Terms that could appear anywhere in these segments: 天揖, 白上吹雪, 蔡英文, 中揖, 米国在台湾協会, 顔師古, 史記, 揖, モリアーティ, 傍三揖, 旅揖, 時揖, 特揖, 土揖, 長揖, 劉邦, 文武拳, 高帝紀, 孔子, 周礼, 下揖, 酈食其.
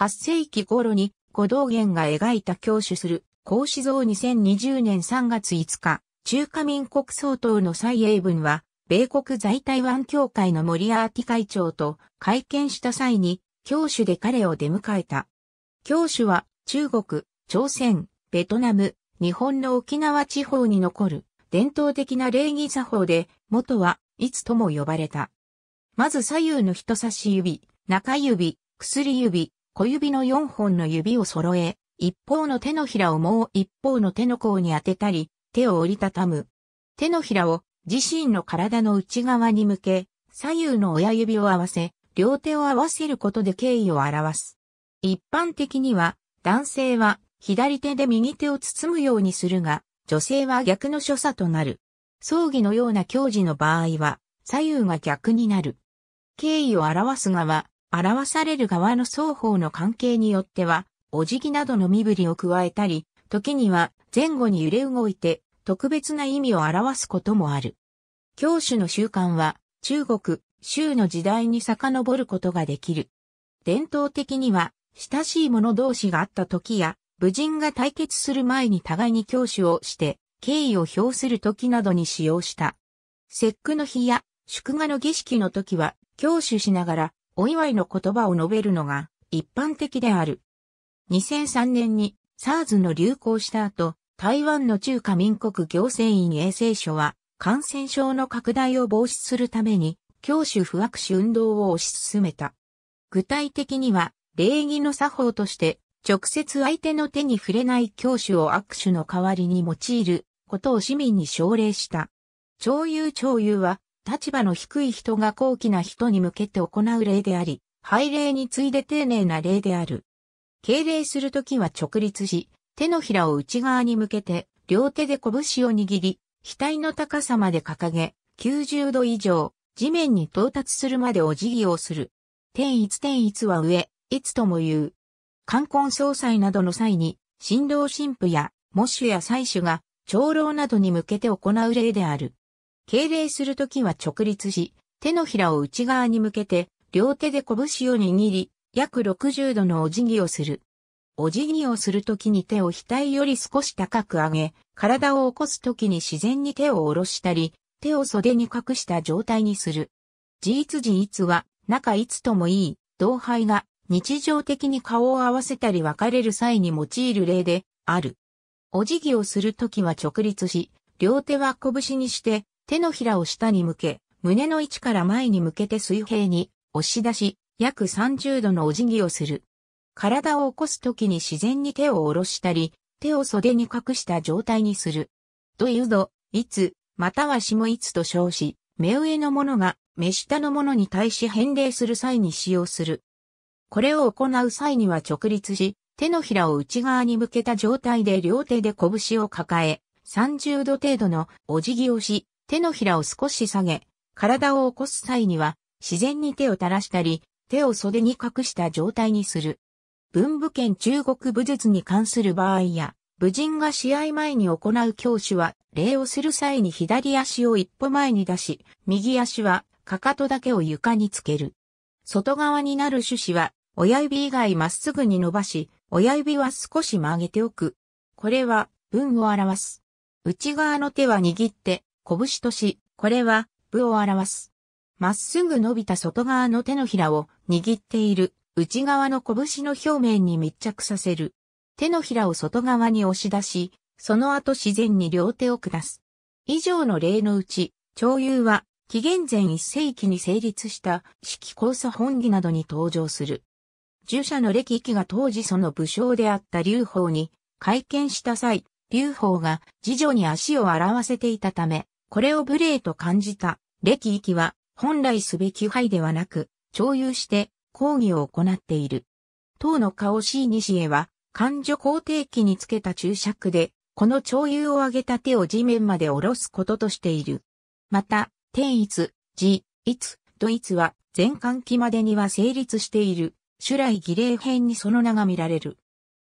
8世紀頃に胡洞元が描いた共主する孔子像2020年3月5日、中華民国総統の蔡英文は、米国在台湾協会のモリアーティ会長と会見した際に、共主で彼を出迎えた。共主は中国、朝鮮、ベトナム、日本の沖縄地方に残る伝統的な礼儀作法で、元はいつとも呼ばれた。まず左右の人差し指、中指、薬指、小指の4本の指を揃え、一方の手のひらをもう一方の手の甲に当てたり、手を折りたたむ。手のひらを自身の体の内側に向け、左右の親指を合わせ、両手を合わせることで敬意を表す。一般的には、男性は左手で右手を包むようにするが、女性は逆の所作となる。葬儀のような行事の場合は、左右が逆になる。敬意を表す側、表される側の双方の関係によっては、お辞儀などの身振りを加えたり、時には前後に揺れ動いて特別な意味を表すこともある。共主の習慣は中国、周の時代に遡ることができる。伝統的には親しい者同士があった時や、武人が対決する前に互いに共主をして敬意を表する時などに使用した。節句の日や祝賀の儀式の時は共主しながらお祝いの言葉を述べるのが一般的である。2003年に SARS の流行した後、台湾の中華民国行政院衛生所は感染症の拡大を防止するために共主不握手運動を推し進めた。具体的には礼儀の作法として直接相手の手に触れない共主を握手の代わりに用いることを市民に奨励した。長友は立場の低い人が高貴な人に向けて行う礼であり、拝礼に次いで丁寧な礼である。敬礼するときは直立し、手のひらを内側に向けて、両手で拳を握り、額の高さまで掲げ、90度以上、地面に到達するまでお辞儀をする。天一は上、いつとも言う。冠婚葬祭などの際に、新郎新婦や、喪主や祭主が、長老などに向けて行う礼である。敬礼するときは直立し、手のひらを内側に向けて、両手で拳を握り、約60度のお辞儀をする。お辞儀をするときに手を額より少し高く上げ、体を起こすときに自然に手を下ろしたり、手を袖に隠した状態にする。自一は、仲いつともいい、同輩が日常的に顔を合わせたり別れる際に用いる例である。お辞儀をするときは直立し、両手は拳にして、手のひらを下に向け、胸の位置から前に向けて水平に押し出し、約30度のお辞儀をする。体を起こすときに自然に手を下ろしたり、手を袖に隠した状態にする。度、いつ、または下いつと称し、目上の者が目下の者に対し返礼する際に使用する。これを行う際には直立し、手のひらを内側に向けた状態で両手で拳を抱え、30度程度のお辞儀をし、手のひらを少し下げ、体を起こす際には、自然に手を垂らしたり、手を袖に隠した状態にする。文武兼中国武術に関する場合や、武人が試合前に行う共主は、礼をする際に左足を一歩前に出し、右足はかかとだけを床につける。外側になる手指は、親指以外まっすぐに伸ばし、親指は少し曲げておく。これは、文を表す。内側の手は握って、拳とし、これは、武を表す。まっすぐ伸びた外側の手のひらを握っている内側の拳の表面に密着させる。手のひらを外側に押し出し、その後自然に両手を下す。以上の例のうち、長友は紀元前1世紀に成立した式考査本義などに登場する。儒者の歴域が当時その武将であった劉邦に会見した際、劉邦が侍女に足を洗わせていたため、これを無礼と感じた歴域は、本来すべき範ではなく、徴用して抗議を行っている。唐の高氏西へは、漢女皇帝記につけた注釈で、この徴用を上げた手を地面まで下ろすこととしている。また、天一、自一、度一は、前漢紀までには成立している、主来儀礼編にその名が見られる。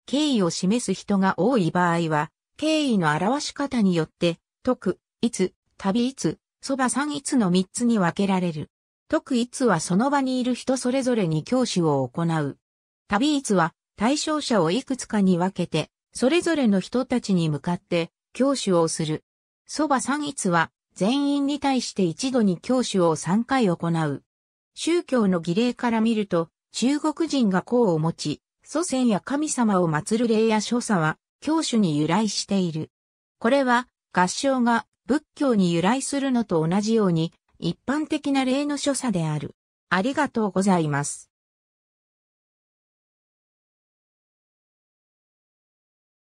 敬意を示す人が多い場合は、敬意の表し方によって、徳、一、旅一、そば三一の三つに分けられる。徳一はその場にいる人それぞれに共主を行う。旅逸は対象者をいくつかに分けて、それぞれの人たちに向かって教習をする。蘇婆三逸は全員に対して一度に教習を3回行う。宗教の儀礼から見ると、中国人が香を持ち、祖先や神様を祀る礼や所作は、教習に由来している。これは、合掌が仏教に由来するのと同じように、一般的な礼の所作である。ありがとうございます。